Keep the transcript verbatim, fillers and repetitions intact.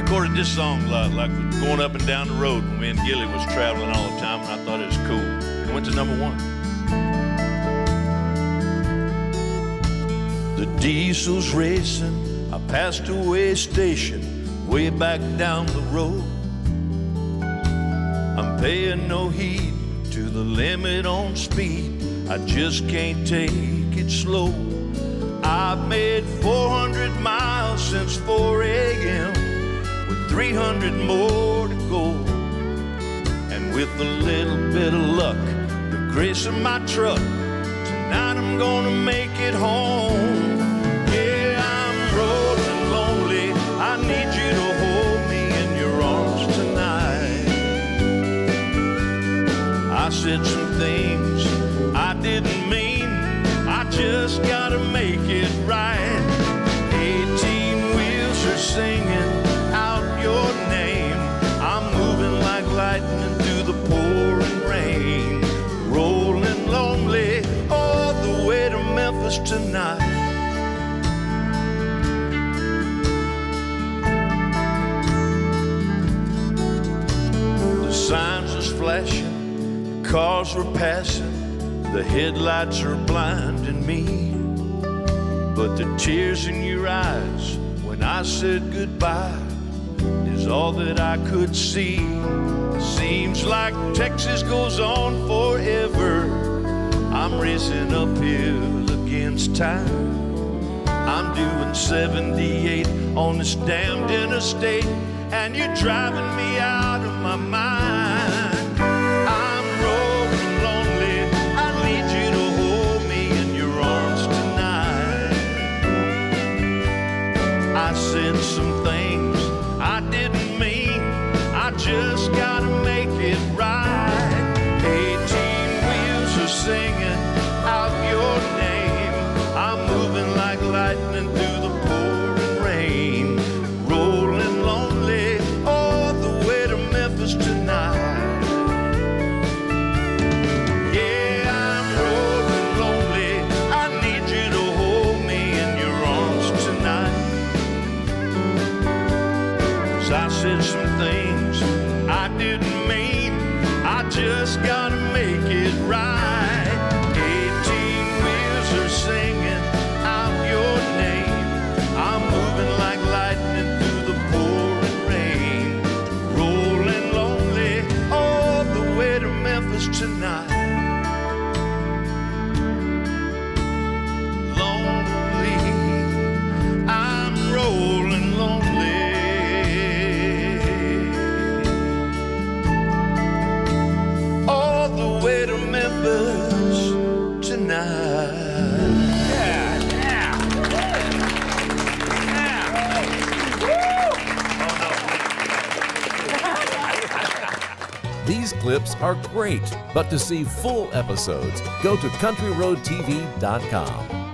recorded this song like, like going up and down the road when me and Gilly was traveling all the time, and I thought it was cool. It went to number one. The diesel's racing, I passed a way station way back down the road. I'm paying no heed to the limit on speed. I just can't take it slow. I've made four hundred miles since four A M with three hundred more to go. And with a little bit of luck, the grace of my truck, tonight I'm gonna make it home. Yeah, I'm rolling lonely. I need you to hold me in your arms tonight. I said some things I didn't mean. I just gotta make it right. Eighteen wheels are singing out your name. I'm moving like lightning through the pouring rain. Rolling lonely all the way to Memphis tonight. The signs was flashing, the cars were passing. The headlights are blinding me, but the tears in your eyes when I said goodbye is all that I could see. Seems like Texas goes on forever. I'm racing uphill against time. I'm doing seventy-eight on this damned interstate, and you're driving me out of my mind. I said some things I didn't mean. I just gotta make it right. Eighteen wheels are singing out your name. I'm moving like lightning through the pouring rain. Rolling lonely all the way to Memphis tonight. I said some things I didn't mean. I just gotta make it right. Eighteen wheels are singing out your name. I'm moving like lightning through the pouring rain. Rolling lonely all the way to Memphis tonight. Lonely, I'm rolling lonely. These clips are great, but to see full episodes, go to country road T V dot com.